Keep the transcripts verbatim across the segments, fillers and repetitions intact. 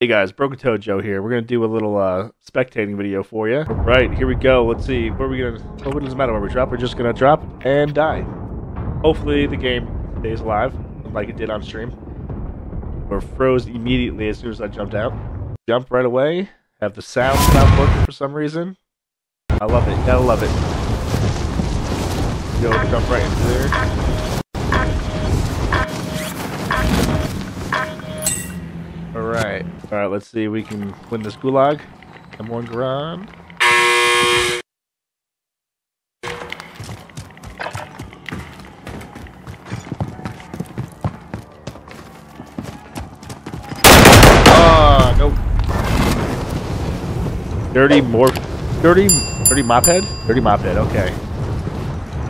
Hey guys, BrokenToeJoe here. We're gonna do a little uh, spectating video for you. Right, here we go. Let's see. Where are we gonna? Well, it doesn't matter where we drop. We're just gonna drop and die. Hopefully the game stays alive, like it did on stream. We're froze immediately as soon as I jumped out. Jump right away. Have the sound stop working for some reason. I love it. Gotta love it. Go jump right into there. Alright, alright, let's see if we can win this gulag. Come on, Grand. Ah, nope. Dirty Morph. Dirty. Dirty Mop Head? Dirty Mop Head, okay.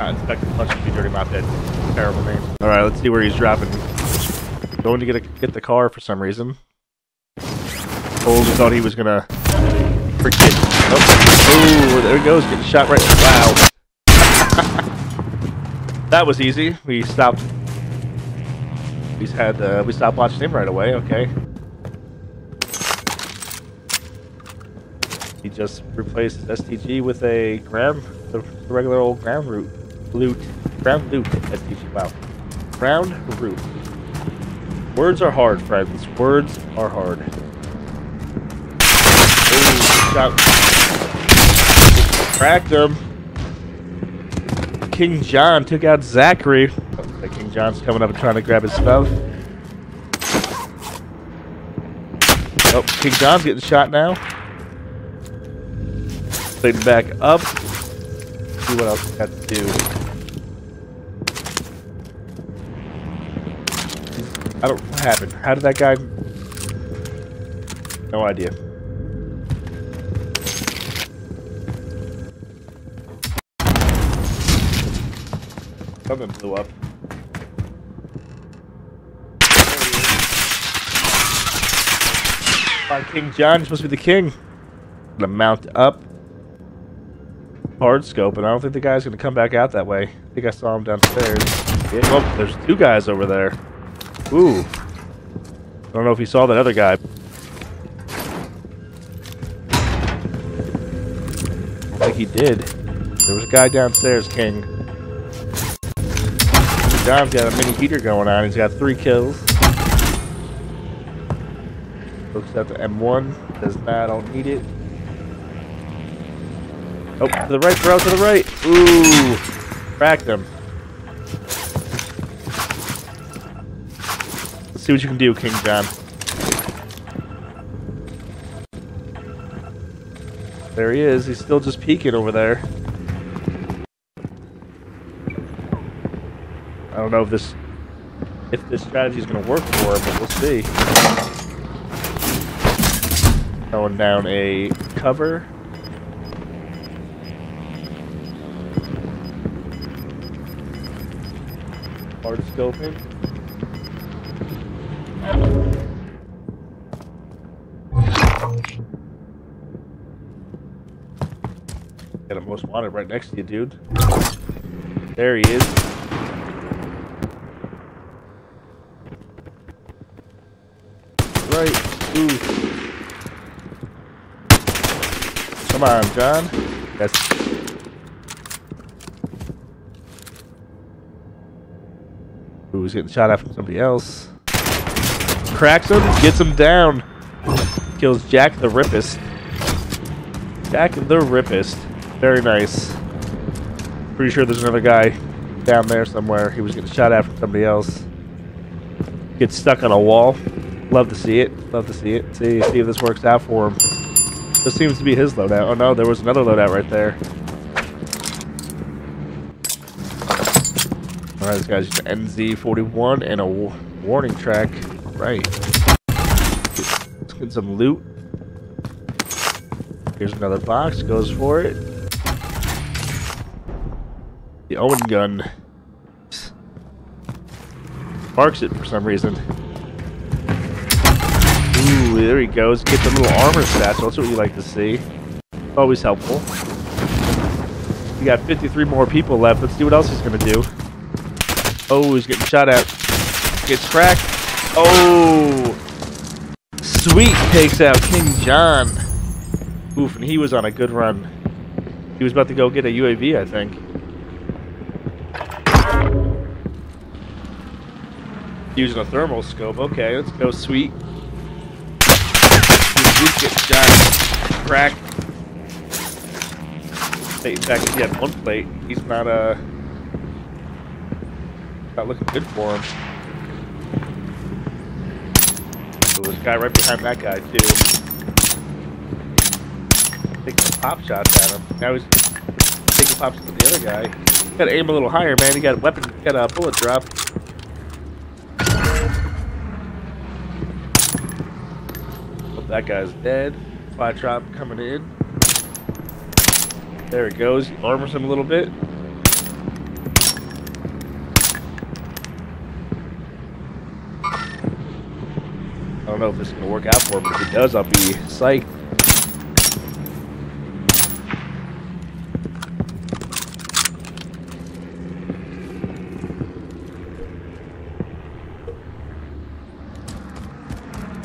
I expected a bunch of you, Dirty Mop Head. Terrible name. Alright, let's see where he's dropping. Going to get, a, get the car for some reason. Told thought he was gonna freak it. Oh, ooh, there he goes, getting shot right. Wow. That was easy. We stopped. We had uh, we stopped watching him right away. Okay. He just replaced his S T G with a gram, the regular old ground root, loot, ground loot S T G. Wow, ground root. Words are hard, friends. Words are hard. Ooh, shot. Cracked him. King John took out Zachary. Oh, King John's coming up and trying to grab his stuff. Oh, King John's getting shot now. Playing back up. Let's see what else we got to do. I don't. What happened? How did that guy? No idea. Something blew up. By King John, you're supposed to be the king. I'm gonna mount up. Hard scope, and I don't think the guy's gonna come back out that way. I think I saw him downstairs. Yeah. Oh, there's two guys over there. Ooh. I don't know if you saw that other guy. I think he did. There was a guy downstairs, King. John's got a mini heater going on. He's got three kills. Looks at the M one. Says, nah, I don't need it. Oh, to the right, bro, to the right. Ooh. Cracked him. See what you can do, King John. There he is. He's still just peeking over there. I don't know if this if this strategy is going to work for him, but we'll see. Going down a cover. Hard scoping. Got a most wanted right next to you, dude. There he is. Right. Ooh. Come on, John. That's. Ooh, he's getting shot at from somebody else. Cracks him, gets him down. Kills Jack the Rippest. Jack the Rippest. Very nice. Pretty sure there's another guy down there somewhere. He was getting shot at from somebody else. Gets stuck on a wall. Love to see it. Love to see it. See, see if this works out for him. This seems to be his loadout. Oh no, there was another loadout right there. Alright, this guy's just an N Z forty-one and a warning track. Right. Let's get some loot. Here's another box. Goes for it. The Owen gun. Marks it for some reason. Ooh, there he goes. Get the little armor satchel. That's what you like to see. Always helpful. We got fifty-three more people left. Let's see what else he's going to do. Oh, he's getting shot at. Gets cracked. Oh! Sweet takes out King John. Oof, and he was on a good run. He was about to go get a U A V, I think. Using a thermal scope. Okay, let's go, Sweet. Sweet gets shot. Crack. In fact, he had one plate. He's not, uh... not looking good for him. This guy right behind that guy too. Taking pop shots at him. Now he's taking pop shots at the other guy. You gotta aim a little higher, man. You got weapon, you got a bullet drop. Hope that guy's dead. Fly drop coming in. There he goes. He armors him a little bit. I don't know if this is going to work out for him, but if it does, I'll be psyched.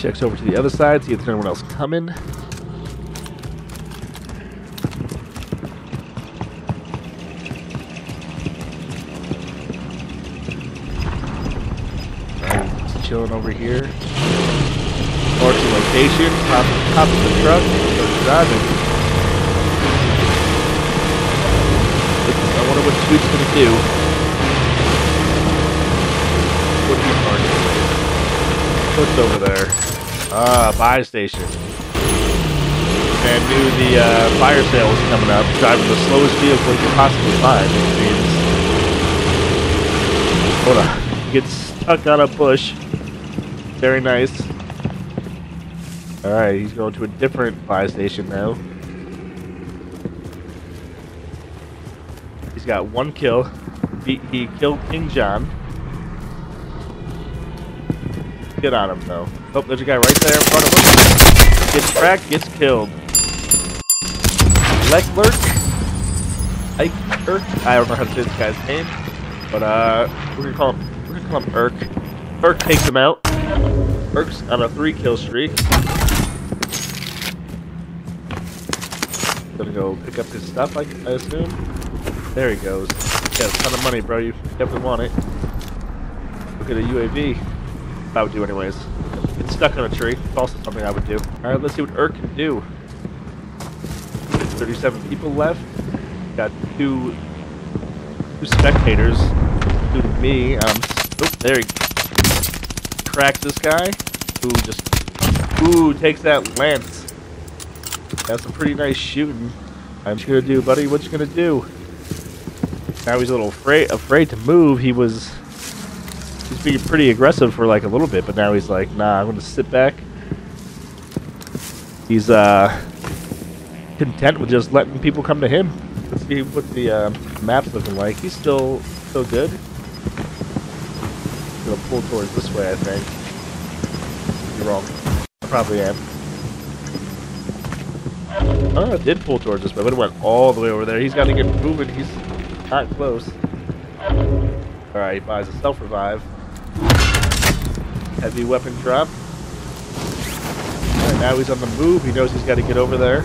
Checks over to the other side, see if there's anyone else coming. Alright, just chilling over here. Mark the location, top, top of the truck, starts driving. I wonder what Sweet's going to do. What do you mark? What's over there? Ah, buy station. I knew the uh, fire sale was coming up, driving the slowest vehicle you could possibly find. It means. Hold on. Gets stuck on a bush. Very nice. Alright, he's going to a different buy station now. He's got one kill. He, he killed King John. Get on him, though. Oh, there's a guy right there in front of him. Gets cracked, gets killed. Le Klerk. Ike Erk. I don't know how to say this guy's name. But, uh, we're gonna call him, we're gonna call him Erk. Erk takes him out. Erk's on a three kill streak. Gonna go pick up his stuff, I, I assume. There he goes. You got a ton of money, bro. You definitely want it. Look at a U A V. I would do anyways. It's stuck on a tree. It's also something I would do. Alright, let's see what Erk can do. There's thirty-seven people left. Got two, two spectators, including me. Um, oh, there he cracks this guy. Ooh, just... Ooh, takes that lance. That's some pretty nice shooting. I'm just gonna do, buddy. What you gonna do? Now he's a little afraid, afraid to move. He was, he's being pretty aggressive for like a little bit, but now he's like, nah, I'm gonna sit back. He's uh content with just letting people come to him. Let's see what the uh, map's looking like. He's still still good. I'm gonna pull towards this way, I think. You're wrong. I probably am. Oh, it did pull towards us, but it went all the way over there. He's got to get moving. He's not close. Alright, he buys a self-revive. Heavy weapon drop. Alright, now he's on the move. He knows he's got to get over there.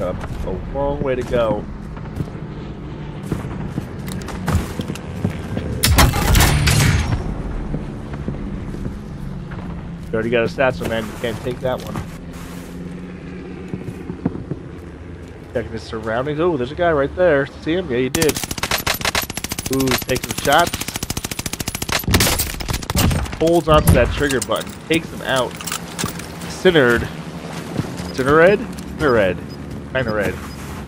Up a long way to go. Already got a satchel, man. You can't take that one. Checking his surroundings. Oh, there's a guy right there. See him? Yeah, you did. Ooh, take some shots. Holds onto that trigger button. Takes him out. Sinnered. Sinnered? Sinnered. Sinnered.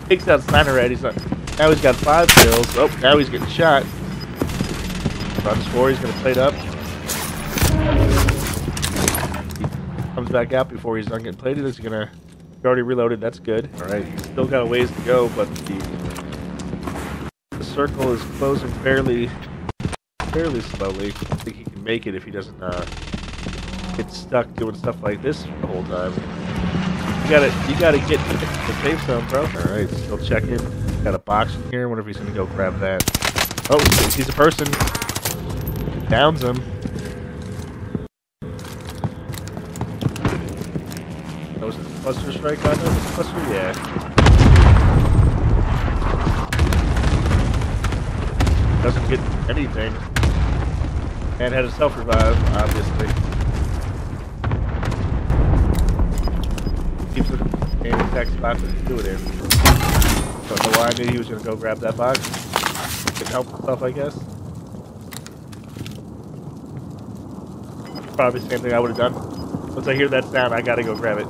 Takes out Sinnered. He's not. Now he's got five kills. Oh, now he's getting shot. Runs four. He's gonna plate up. Comes back out before he's done getting plated. He's gonna. He already reloaded. That's good. All right. He's still got a ways to go, but the, the circle is closing fairly, fairly slowly. I think he can make it if he doesn't uh, get stuck doing stuff like this the whole time. You gotta, you gotta get to the safe zone, bro. All right. Still checking. Got a box in here. Wonder if he's gonna go grab that. Oh, he's a person. Downs him. That was a cluster strike on him? Cluster? Yeah. Doesn't get anything. And had a self-revive, obviously. Keeps it in the exact box that he threw it in. So I don't know why I knew he was going to go grab that box. He could help himself, I guess. Probably the same thing I would have done. Once I hear that sound, I gotta go grab it.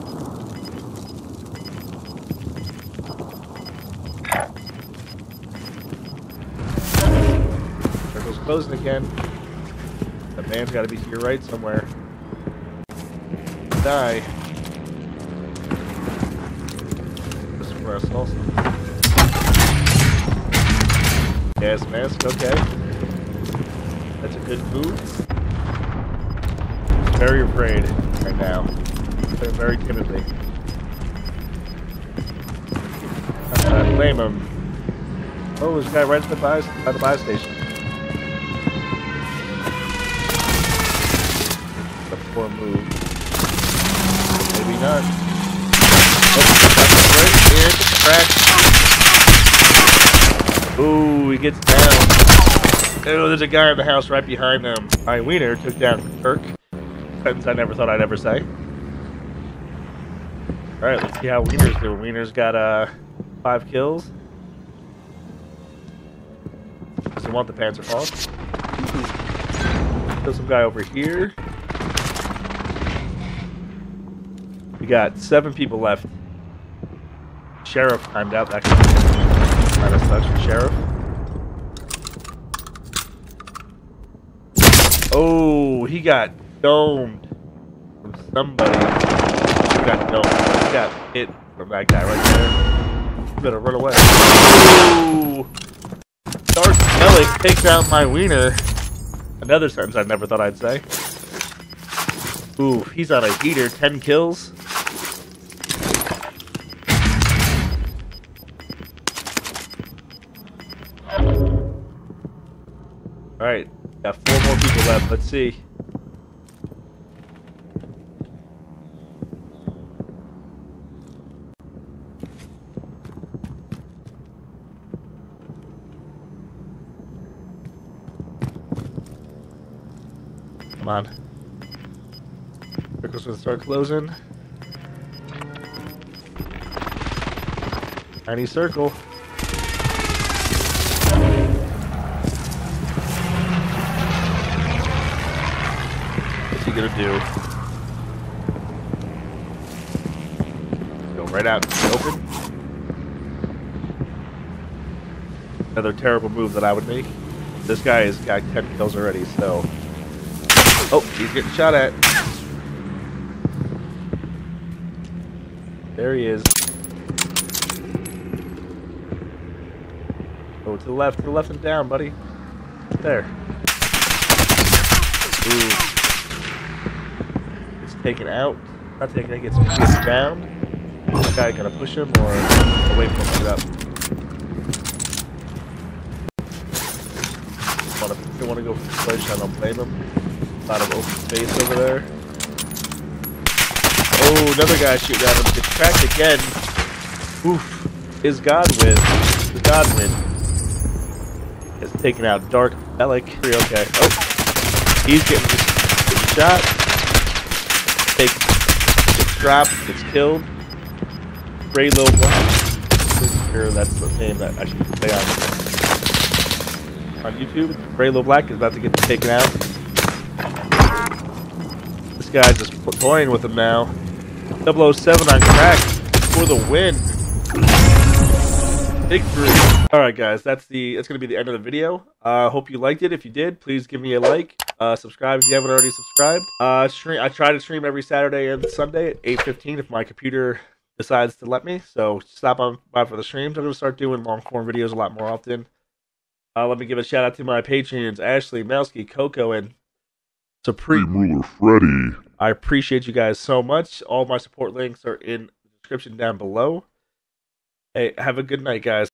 Circle's closing again. That man's gotta be to your right somewhere. Die. This is where I saw something. Gas mask, okay. That's a good move. Very afraid right now. They're very timidly. I'm gonna blame him. Oh, this guy right at the buy, by the buy station. The poor move. Maybe not. Oh, right in the crack. Ooh, he gets down. Oh, there's a guy in the house right behind them. Alright, Wiener took down Erk. Sentence I never thought I'd ever say. Alright, let's see how Wiener's doing. Wiener's got uh, five kills. Doesn't want the Panzer Fall. There's some guy over here. We got seven people left. Sheriff timed out that kind of such for Sheriff. Oh, he got domed from somebody. You got domed. You got hit from that guy right there. You better run away. Ooh! Dark Alec takes out my Wiener. Another sentence I never thought I'd say. Ooh, he's on a heater. Ten kills. Alright, got four more people left. Let's see. Come on. Circle's gonna start closing. Tiny circle. What's he gonna do? Go right out in the open. Another terrible move that I would make. This guy has got ten kills already, so. Oh, he's getting shot at. There he is. Go to the left, to the left and down, buddy. There. Ooh. It's taken out. Not taken out, it's gets down. This guy gonna push him or away from him up. If you wanna go for the sledge, I don't blame him. A lot of open space over there. Oh, another guy shooting at him. Gets cracked again. Oof. Is Godwin. The Godwin has taken out Dark Alec. Okay. Oh. He's getting, getting shot. Takes, gets dropped. Gets killed. Grey Lil' Black. I'm sure that's the name that I should say on, on YouTube. Grey Lil' Black is about to get taken out. This guy's just toying with him now. double oh seven on crack for the win. Big three. Alright guys, that's the that's going to be the end of the video. I uh, hope you liked it. If you did, please give me a like. Uh, subscribe if you haven't already subscribed. Uh, stream, I try to stream every Saturday and Sunday at eight fifteen if my computer decides to let me. So stop on by for the streams. I'm going to start doing long form videos a lot more often. Uh, let me give a shout out to my Patreons, Ashley, Malski, Coco, and Supreme Ruler Freddy. I appreciate you guys so much. All my support links are in the description down below. Hey, have a good night, guys.